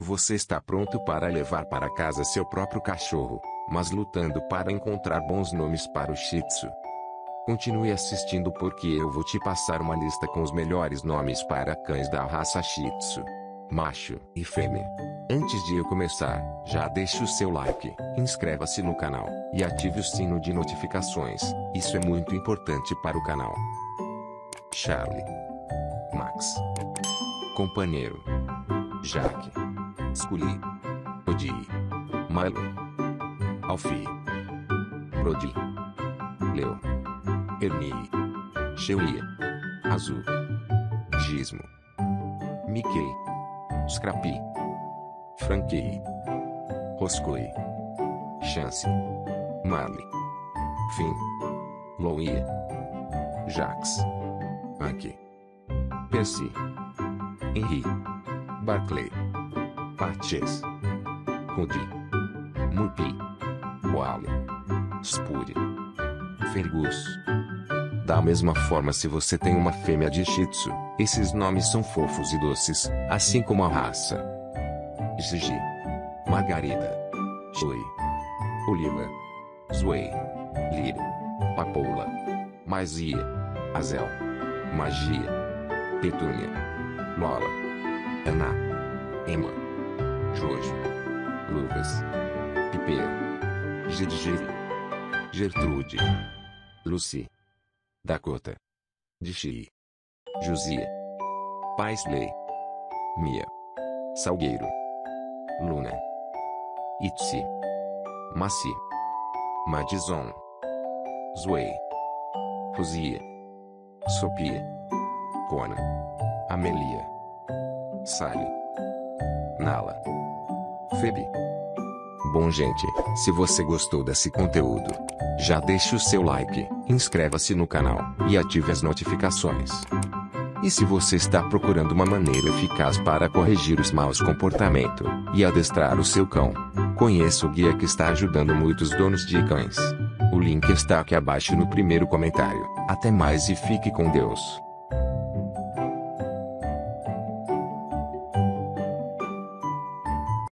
Você está pronto para levar para casa seu próprio cachorro, mas lutando para encontrar bons nomes para o Shih Tzu. Continue assistindo porque eu vou te passar uma lista com os melhores nomes para cães da raça Shih Tzu, macho e fêmea. Antes de eu começar, já deixe o seu like, inscreva-se no canal, e ative o sino de notificações, isso é muito importante para o canal. Charlie, Max, Companheiro, Jack, Scully, Odie, Milo, Alfie, Brody, Leo, Ernie, Cheuia, Azul, Gizmo, Mickey, Scrappy, Frankie, Roscoe, Chance, Marley, Finn, Louie, Jax, Anki, Percy, Henry, Barclay, Patches, Rudy, Mupi, Wally, Spud, Fergus. Da mesma forma, se você tem uma fêmea de Shih Tzu, esses nomes são fofos e doces, assim como a raça. Gigi, Margarida, Chloe, Oliva, Zoe, Lira, Papoula, Maisia, Azel, Magia, Petúnia, Lola, Ana, Emma, Jojo, Luvas, Pipeira, Gergeri, Gertrude, Lucy, Dakota, Dishi, Josia, Paisley, Mia, Salgueiro, Luna, Itzi, Maci, Madison, Zoe, Rosia, Sophia, Cona, Amelia, Sally, Nala, Febe. Bom gente, se você gostou desse conteúdo, já deixe o seu like, inscreva-se no canal, e ative as notificações. E se você está procurando uma maneira eficaz para corrigir os maus comportamentos, e adestrar o seu cão, conheça o guia que está ajudando muitos donos de cães. O link está aqui abaixo no primeiro comentário. Até mais e fique com Deus.